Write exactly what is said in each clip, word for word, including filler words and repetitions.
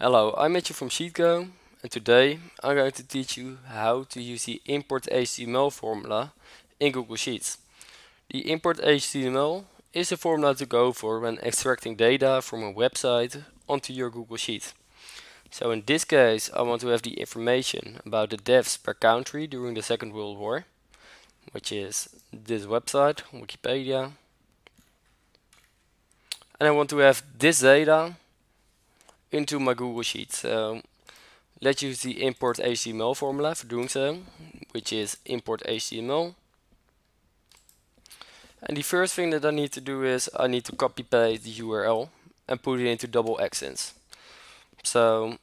Hello, I'm Matthew from SheetGo, and today I'm going to teach you how to use the import H T M L formula in Google Sheets. The import H T M L is the formula to go for when extracting data from a website onto your Google Sheet. So in this case, I want to have the information about the deaths per country during the Second World War, which is this website, Wikipedia. And I want to have this data into my Google Sheets. Um, let's use the import H T M L formula for doing so, which is import H T M L. And the first thing that I need to do is I need to copy paste the U R L and put it into double accents. So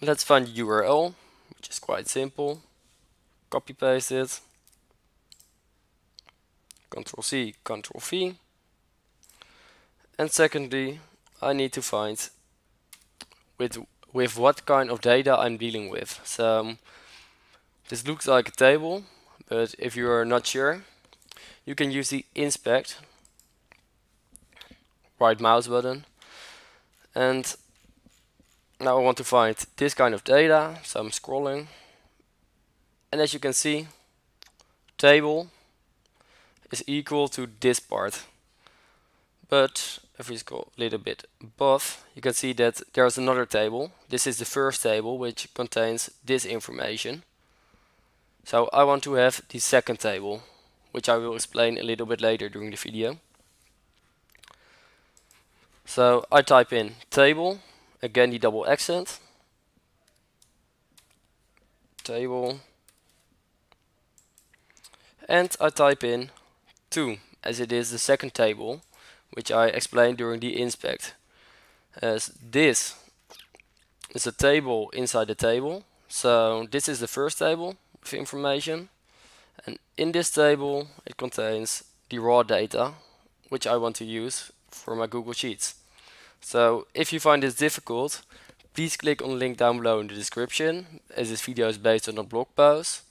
let's find the U R L, which is quite simple. Copy paste it. Control C, Control V. And secondly, I need to find with with what kind of data I'm dealing with. So this looks like a table, but if you are not sure, you can use the inspect right mouse button. And now I want to find this kind of data, so I'm scrolling, and as you can see, table is equal to this part. But if we scroll a little bit above, you can see that there's another table. This is the first table, which contains this information. So I want to have the second table, which I will explain a little bit later during the video. So I type in table, again the double accent, table, and I type in two, as it is the second table, which I explained during the inspect. As this is a table inside the table, so this is the first table with information, and in this table it contains the raw data, which I want to use for my Google Sheets. So if you find this difficult, please click on the link down below in the description, as this video is based on a blog post,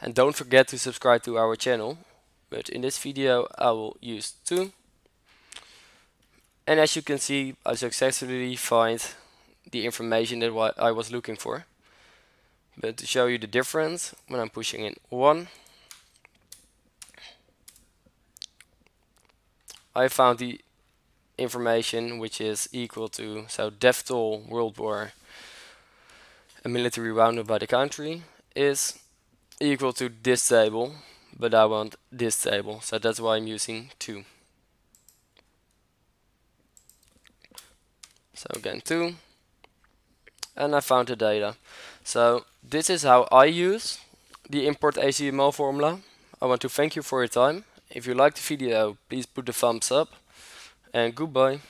and don't forget to subscribe to our channel. But in this video I will use two. And as you can see, I successfully find the information that what I was looking for. But to show you the difference, when I'm pushing in one, I found the information which is equal to, so death toll, World War, a military roundup by the country is equal to this table, but I want this table, so that's why I'm using two. So again two, and I found the data. So this is how I use the import H T M L formula. I want to thank you for your time. If you liked the video, please put a thumbs up, and goodbye.